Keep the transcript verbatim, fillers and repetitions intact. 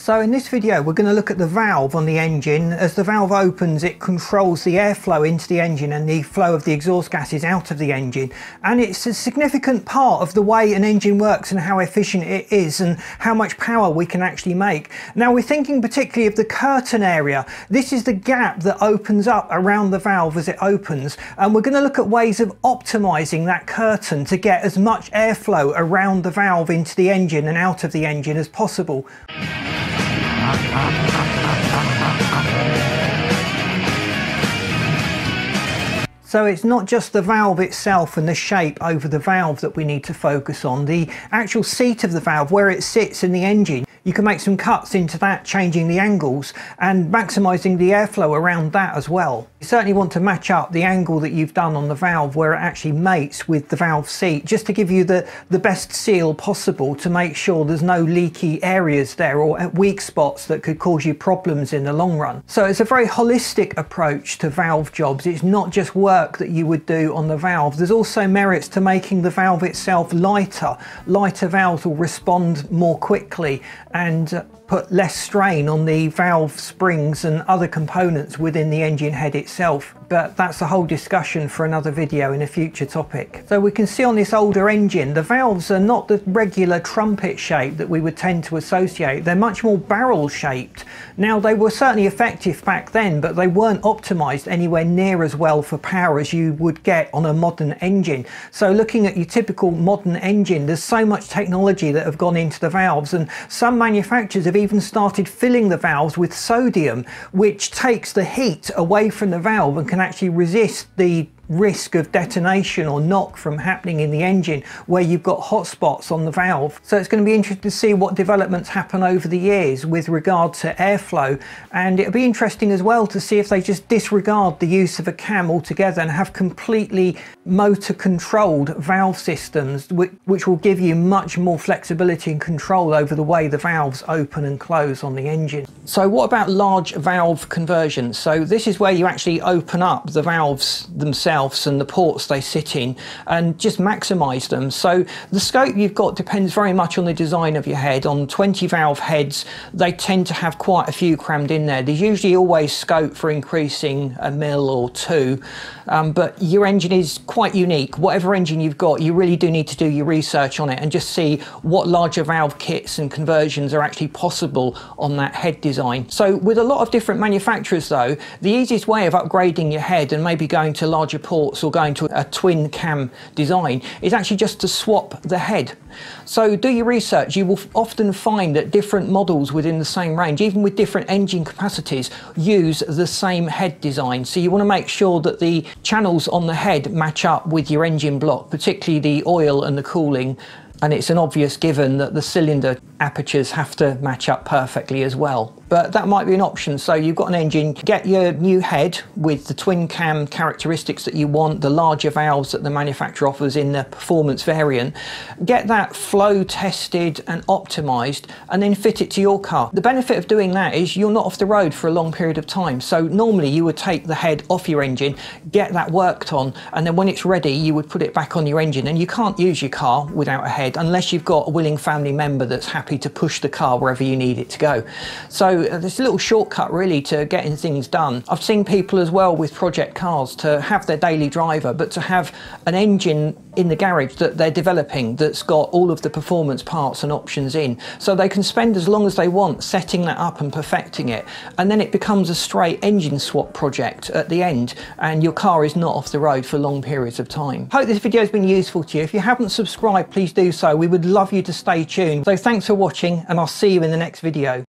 So in this video we're going to look at the valve on the engine. As the valve opens, it controls the airflow into the engine and the flow of the exhaust gases out of the engine, and it's a significant part of the way an engine works and how efficient it is and how much power we can actually make. Now we're thinking particularly of the curtain area. This is the gap that opens up around the valve as it opens, and we're going to look at ways of optimizing that curtain to get as much airflow around the valve into the engine and out of the engine as possible. So it's not just the valve itself and the shape over the valve that we need to focus on. The actual seat of the valve, where it sits in the engine, you can make some cuts into that, changing the angles and maximising the airflow around that as well. You certainly want to match up the angle that you've done on the valve where it actually mates with the valve seat, just to give you the, the best seal possible to make sure there's no leaky areas there or weak spots that could cause you problems in the long run. So it's a very holistic approach to valve jobs. It's not just work that you would do on the valve. There's also merits to making the valve itself lighter. Lighter valves will respond more quickly and put less strain on the valve springs and other components within the engine head itself. But that's a whole discussion for another video in a future topic. So we can see on this older engine, the valves are not the regular trumpet shape that we would tend to associate. They're much more barrel shaped. Now they were certainly effective back then, but they weren't optimized anywhere near as well for power as you would get on a modern engine. So looking at your typical modern engine, there's so much technology that have gone into the valves, and some manufacturers have even started filling the valves with sodium, which takes the heat away from the valve and can actually resist the risk of detonation or knock from happening in the engine where you've got hot spots on the valve. So it's going to be interesting to see what developments happen over the years with regard to airflow, and it'll be interesting as well to see if they just disregard the use of a cam altogether and have completely motor controlled valve systems, which, which will give you much more flexibility and control over the way the valves open and close on the engine. So what about large valve conversions? So this is where you actually open up the valves themselves and the ports they sit in and just maximise them. So the scope you've got depends very much on the design of your head. On twenty valve heads, they tend to have quite a few crammed in there. There's usually always scope for increasing a mil or two, um, but your engine is quite unique. Whatever engine you've got, you really do need to do your research on it and just see what larger valve kits and conversions are actually possible on that head design. So with a lot of different manufacturers though, the easiest way of upgrading your head and maybe going to larger ports or going to a twin cam design is actually just to swap the head. So do your research. You will often find that different models within the same range, even with different engine capacities, use the same head design. So you want to make sure that the channels on the head match up with your engine block, particularly the oil and the cooling. And it's an obvious given that the cylinder apertures have to match up perfectly as well. But that might be an option. So you've got an engine, get your new head with the twin cam characteristics that you want, the larger valves that the manufacturer offers in the performance variant, get that flow tested and optimised, and then fit it to your car. The benefit of doing that is you're not off the road for a long period of time. So normally you would take the head off your engine, get that worked on, and then when it's ready you would put it back on your engine. And you can't use your car without a head, unless you've got a willing family member that's happy to push the car wherever you need it to go. So uh, there's a little shortcut really to getting things done. I've seen people as well with project cars to have their daily driver, but to have an engine in the garage that they're developing that's got all of the performance parts and options in, so they can spend as long as they want setting that up and perfecting it, and then it becomes a straight engine swap project at the end, and your car is not off the road for long periods of time. Hope this video has been useful to you. If you haven't subscribed, please do so. We would love you to stay tuned. So thanks for watching, and I'll see you in the next video.